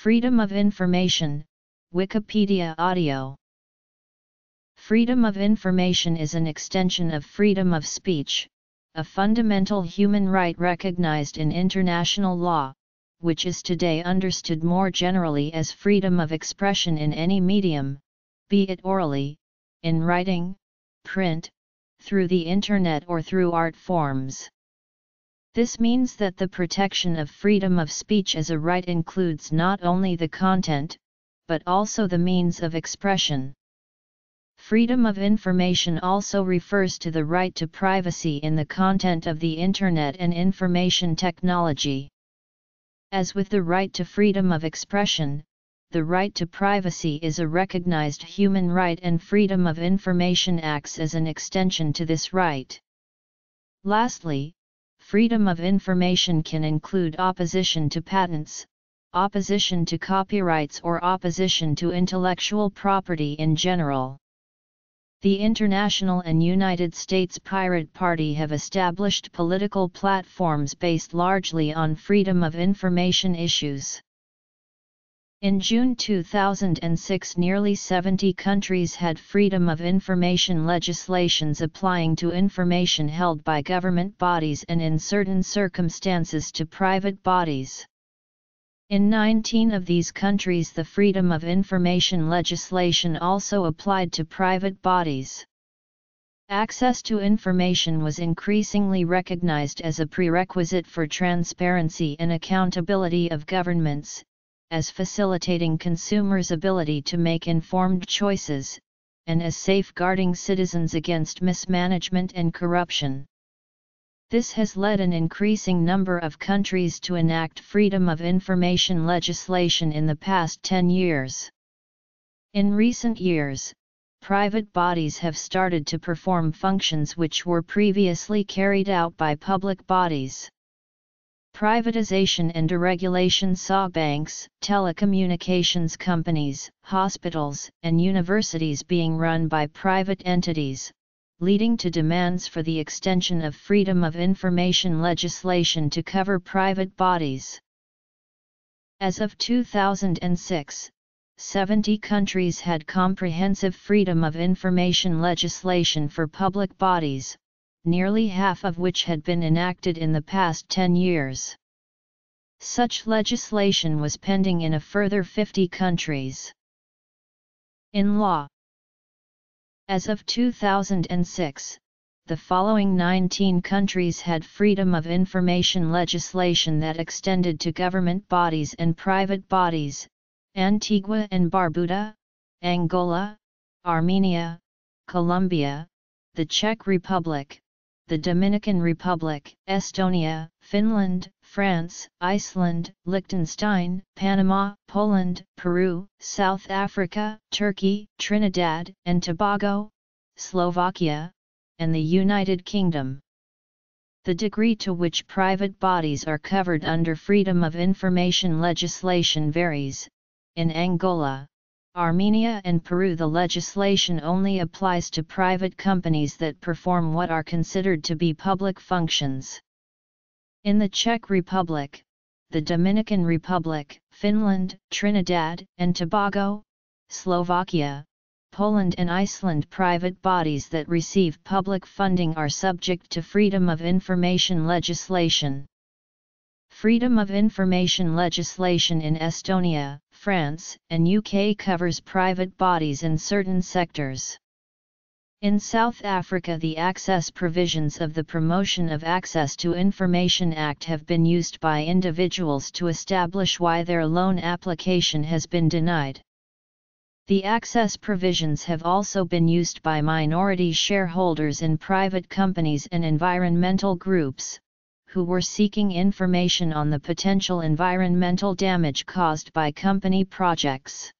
Freedom of Information, Wikipedia Audio. Freedom of information is an extension of freedom of speech, a fundamental human right recognized in international law, which is today understood more generally as freedom of expression in any medium, be it orally, in writing, print, through the internet or through art forms. This means that the protection of freedom of speech as a right includes not only the content, but also the means of expression. Freedom of information also refers to the right to privacy in the content of the internet and information technology. As with the right to freedom of expression, the right to privacy is a recognized human right, and freedom of information acts as an extension to this right. Lastly, freedom of information can include opposition to patents, opposition to copyrights, or opposition to intellectual property in general. The International and United States Pirate Party have established political platforms based largely on freedom of information issues. In June 2006, nearly 70 countries had freedom of information legislations applying to information held by government bodies and, in certain circumstances, to private bodies. In 19 of these countries, the freedom of information legislation also applied to private bodies. Access to information was increasingly recognized as a prerequisite for transparency and accountability of governments, as facilitating consumers' ability to make informed choices, and as safeguarding citizens against mismanagement and corruption. This has led an increasing number of countries to enact freedom of information legislation in the past 10 years. In recent years, private bodies have started to perform functions which were previously carried out by public bodies. Privatization and deregulation saw banks, telecommunications companies, hospitals, and universities being run by private entities, leading to demands for the extension of freedom of information legislation to cover private bodies. As of 2006, 70 countries had comprehensive freedom of information legislation for public bodies, nearly half of which had been enacted in the past 10 years. Such legislation was pending in a further 50 countries. In law, as of 2006, the following 19 countries had freedom of information legislation that extended to government bodies and private bodies: Antigua and Barbuda, Angola, Armenia, Colombia, the Czech Republic, the Dominican Republic, Estonia, Finland, France, Iceland, Liechtenstein, Panama, Poland, Peru, South Africa, Turkey, Trinidad and Tobago, Slovakia, and the United Kingdom. The degree to which private bodies are covered under freedom of information legislation varies. In Angola, Armenia and Peru, the legislation only applies to private companies that perform what are considered to be public functions. In the Czech Republic, the Dominican Republic, Finland, Trinidad and Tobago, Slovakia, Poland and Iceland, private bodies that receive public funding are subject to freedom of information legislation. Freedom of information legislation in Estonia, France, and UK covers private bodies in certain sectors. In South Africa, the access provisions of the Promotion of Access to Information Act have been used by individuals to establish why their loan application has been denied. The access provisions have also been used by minority shareholders in private companies and environmental groups, who were seeking information on the potential environmental damage caused by company projects.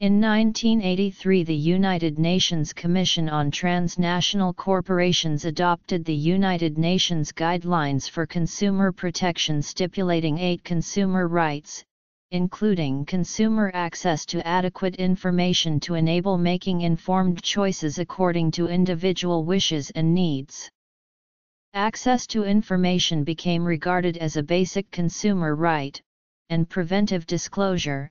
In 1983, the United Nations Commission on Transnational Corporations adopted the United Nations Guidelines for Consumer Protection, stipulating 8 consumer rights, including consumer access to adequate information to enable making informed choices according to individual wishes and needs. Access to information became regarded as a basic consumer right, and preventive disclosure,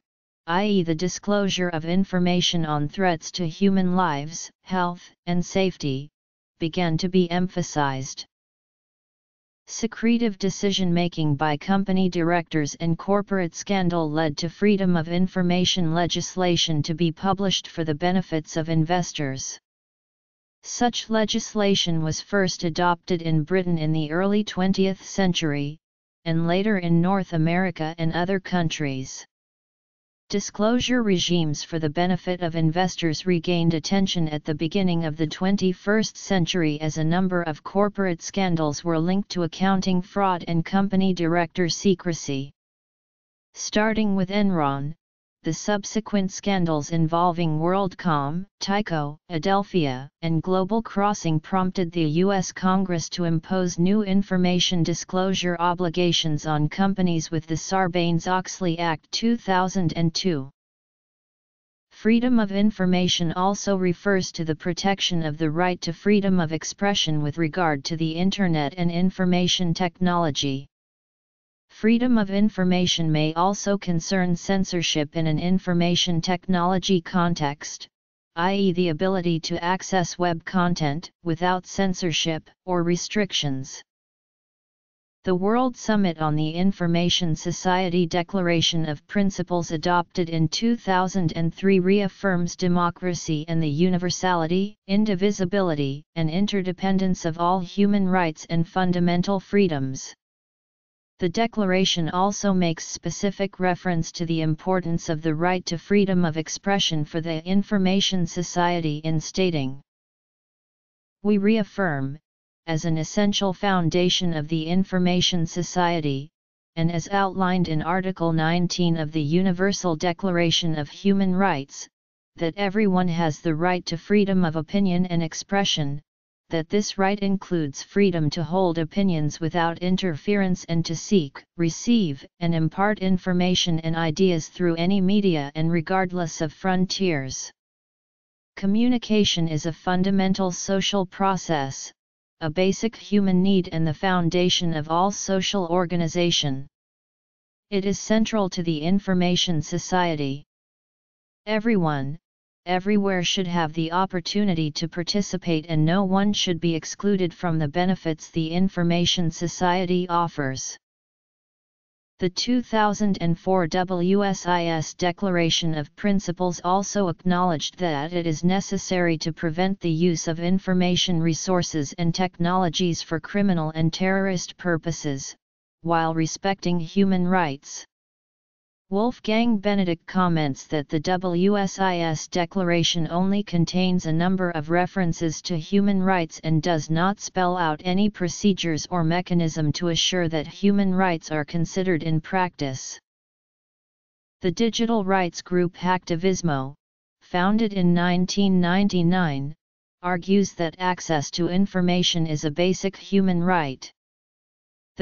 i.e. the disclosure of information on threats to human lives, health, and safety, began to be emphasized. Secretive decision-making by company directors and corporate scandal led to freedom of information legislation to be published for the benefits of investors. Such legislation was first adopted in Britain in the early 20th century, and later in North America and other countries. Disclosure regimes for the benefit of investors regained attention at the beginning of the 21st century as a number of corporate scandals were linked to accounting fraud and company director secrecy. Starting with Enron, the subsequent scandals involving WorldCom, Tyco, Adelphia, and Global Crossing prompted the U.S. Congress to impose new information disclosure obligations on companies with the Sarbanes-Oxley Act 2002. Freedom of information also refers to the protection of the right to freedom of expression with regard to the Internet and information technology. Freedom of information may also concern censorship in an information technology context, i.e. the ability to access web content without censorship or restrictions. The World Summit on the Information Society Declaration of Principles adopted in 2003 reaffirms democracy and the universality, indivisibility, and interdependence of all human rights and fundamental freedoms. The declaration also makes specific reference to the importance of the right to freedom of expression for the information society in stating, "We reaffirm, as an essential foundation of the information society, and as outlined in Article 19 of the Universal Declaration of Human Rights, that everyone has the right to freedom of opinion and expression, that this right includes freedom to hold opinions without interference and to seek, receive, and impart information and ideas through any media and regardless of frontiers. Communication is a fundamental social process, a basic human need and the foundation of all social organization. It is central to the information society. Everyone, everywhere should have the opportunity to participate and no one should be excluded from the benefits the information society offers." The 2004 WSIS Declaration of Principles also acknowledged that it is necessary to prevent the use of information resources and technologies for criminal and terrorist purposes, while respecting human rights. Wolfgang Benedict comments that the WSIS declaration only contains a number of references to human rights and does not spell out any procedures or mechanism to assure that human rights are considered in practice. The digital rights group Hacktivismo, founded in 1999, argues that access to information is a basic human right.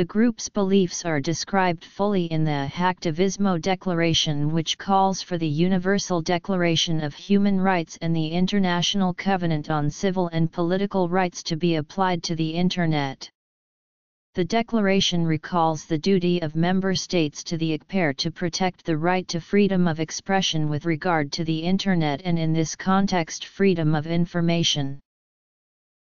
The group's beliefs are described fully in the Hacktivismo Declaration, which calls for the Universal Declaration of Human Rights and the International Covenant on Civil and Political Rights to be applied to the Internet. The declaration recalls the duty of member states to the ICPIR to protect the right to freedom of expression with regard to the Internet and in this context freedom of information.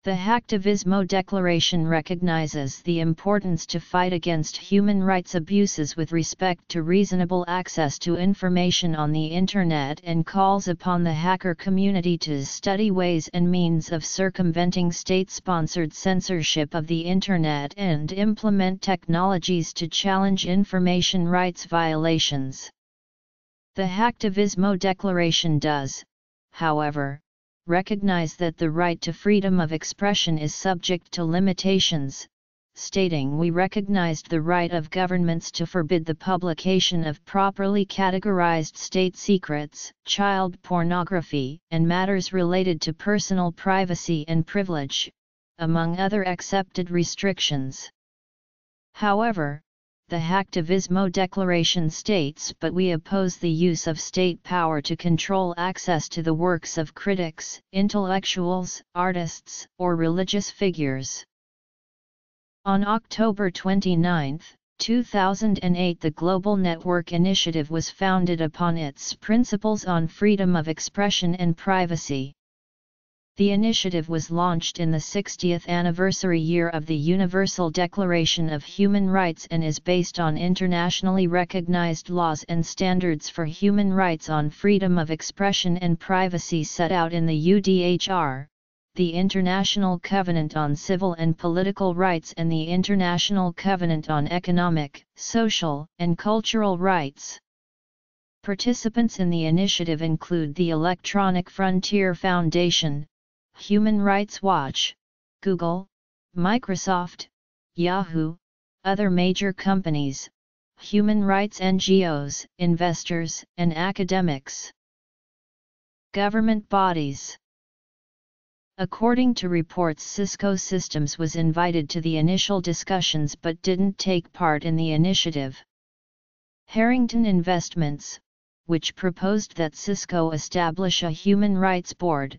The Hacktivismo Declaration recognizes the importance to fight against human rights abuses with respect to reasonable access to information on the Internet and calls upon the hacker community to study ways and means of circumventing state-sponsored censorship of the Internet and implement technologies to challenge information rights violations. The Hacktivismo Declaration does, however, recognize that the right to freedom of expression is subject to limitations, stating we recognized the right of governments to forbid the publication of properly categorized state secrets, child pornography, and matters related to personal privacy and privilege, among other accepted restrictions. However, the Hacktivismo Declaration states but we oppose the use of state power to control access to the works of critics, intellectuals, artists, or religious figures. On October 29, 2008 the Global Network Initiative was founded upon its principles on freedom of expression and privacy. The initiative was launched in the 60th anniversary year of the Universal Declaration of Human Rights and is based on internationally recognized laws and standards for human rights on freedom of expression and privacy set out in the UDHR, the International Covenant on Civil and Political Rights and the International Covenant on Economic, Social, and Cultural Rights. Participants in the initiative include the Electronic Frontier Foundation, Human Rights Watch, Google, Microsoft, Yahoo, other major companies, human rights NGOs, investors, and academics. Government bodies. According to reports, Cisco Systems was invited to the initial discussions but didn't take part in the initiative. Harrington Investments, which proposed that Cisco establish a human rights board,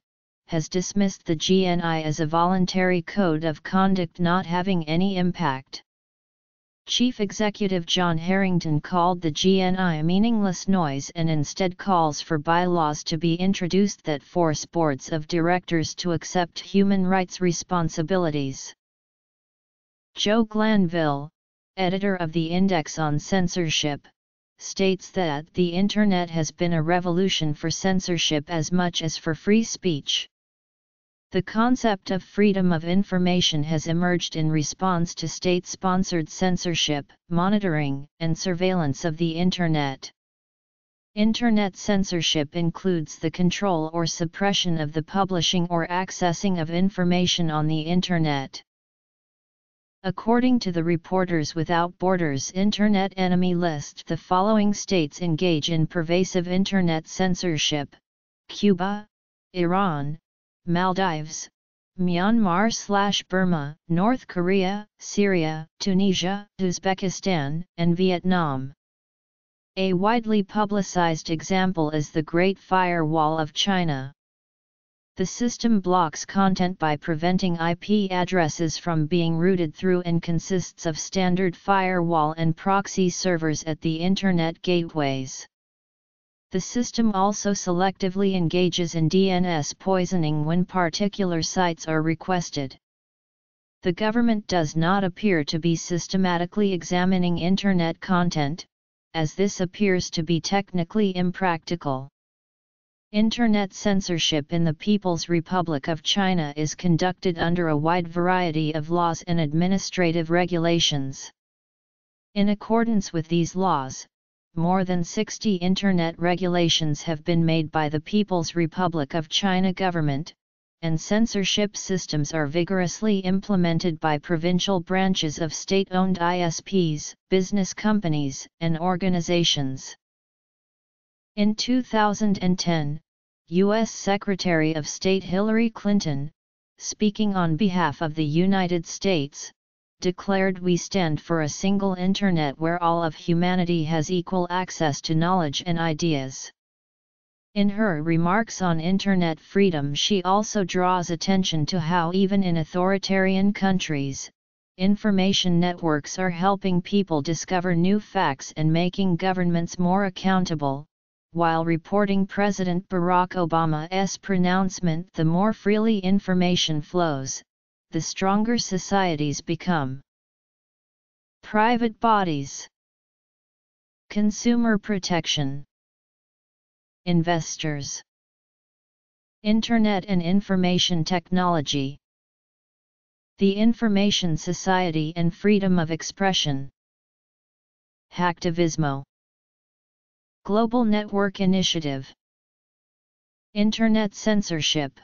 has dismissed the GNI as a voluntary code of conduct not having any impact. Chief Executive John Harrington called the GNI meaningless noise and instead calls for bylaws to be introduced that force boards of directors to accept human rights responsibilities. Joe Glanville, editor of the Index on Censorship, states that the Internet has been a revolution for censorship as much as for free speech. The concept of freedom of information has emerged in response to state-sponsored censorship, monitoring, and surveillance of the Internet. Internet censorship includes the control or suppression of the publishing or accessing of information on the Internet. According to the Reporters Without Borders Internet Enemy List, the following states engage in pervasive Internet censorship: Cuba, Iran, Maldives, Myanmar/Burma, North Korea, Syria, Tunisia, Uzbekistan, and Vietnam. A widely publicized example is the Great Firewall of China. The system blocks content by preventing IP addresses from being routed through and consists of standard firewall and proxy servers at the Internet gateways. The system also selectively engages in DNS poisoning when particular sites are requested. The government does not appear to be systematically examining Internet content, as this appears to be technically impractical. Internet censorship in the People's Republic of China is conducted under a wide variety of laws and administrative regulations. In accordance with these laws, more than 60 Internet regulations have been made by the People's Republic of China government, and censorship systems are vigorously implemented by provincial branches of state-owned ISPs, business companies, and organizations. In 2010, U.S. Secretary of State Hillary Clinton, speaking on behalf of the United States, declared, "We stand for a single Internet where all of humanity has equal access to knowledge and ideas." In her remarks on Internet freedom, she also draws attention to how even in authoritarian countries, information networks are helping people discover new facts and making governments more accountable, while reporting President Barack Obama's pronouncement, "The more freely information flows, the stronger societies become." Private bodies. Consumer protection. Investors. Internet and information technology. The information society and freedom of expression. Hacktivismo. Global Network Initiative. Internet censorship.